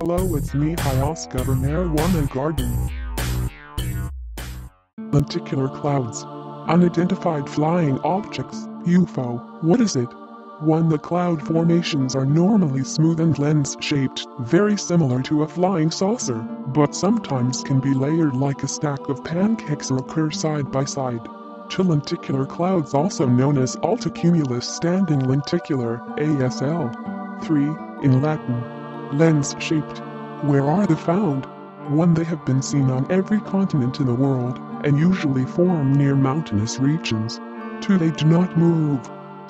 Hello, it's me, Ayahuasca, The Marijuana Garden. Lenticular clouds. Unidentified flying objects, UFO, what is it? 1. The cloud formations are normally smooth and lens-shaped, very similar to a flying saucer, but sometimes can be layered like a stack of pancakes or occur side by side. 2. Lenticular clouds, also known as Altocumulus Standing Lenticular, ASL. 3. In Latin, lens-shaped. Where are they found? 1. They have been seen on every continent in the world, and usually form near mountainous regions. 2. They do not move.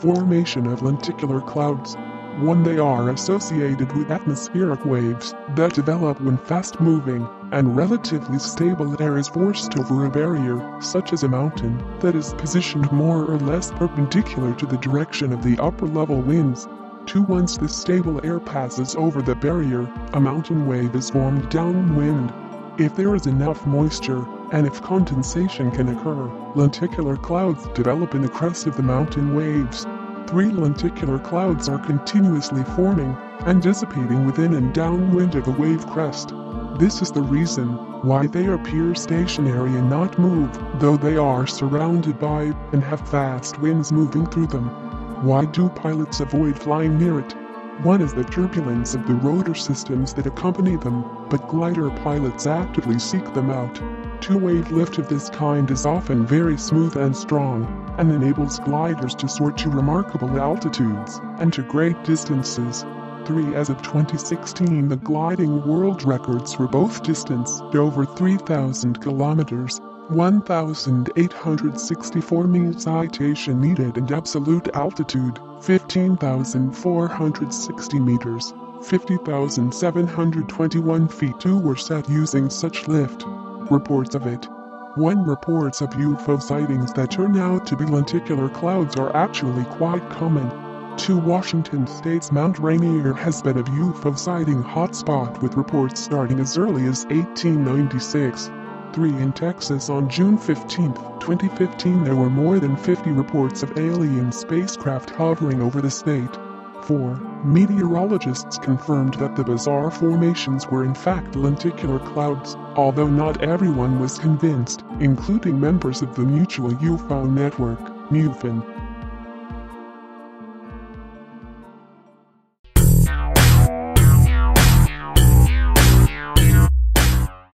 Formation of lenticular clouds. 1. They are associated with atmospheric waves that develop when fast-moving and relatively stable air is forced over a barrier, such as a mountain, that is positioned more or less perpendicular to the direction of the upper-level winds. 2. Once the stable air passes over the barrier, a mountain wave is formed downwind. If there is enough moisture, and if condensation can occur, lenticular clouds develop in the crest of the mountain waves. 3. Lenticular clouds are continuously forming and dissipating within and downwind of the wave crest. This is the reason why they appear stationary and not move, though they are surrounded by and have fast winds moving through them. Why do pilots avoid flying near it? 1 is the turbulence of the rotor systems that accompany them, but glider pilots actively seek them out. 2. Wave lift of this kind is often very smooth and strong, and enables gliders to soar to remarkable altitudes, and to great distances. 3. As of 2016, the gliding world records for both distance over 3,000 kilometers, 1,864 meters citation needed, and absolute altitude, 15,460 meters, 50,721 feet, too, were set using such lift. Reports of it. 1. Reports of UFO sightings that turn out to be lenticular clouds are actually quite common. 2. Washington State's Mount Rainier has been a UFO sighting hotspot, with reports starting as early as 1896. 3. In Texas, on June 15, 2015, there were more than 50 reports of alien spacecraft hovering over the state. 4. Meteorologists confirmed that the bizarre formations were in fact lenticular clouds, although not everyone was convinced, including members of the Mutual UFO Network, MUFON.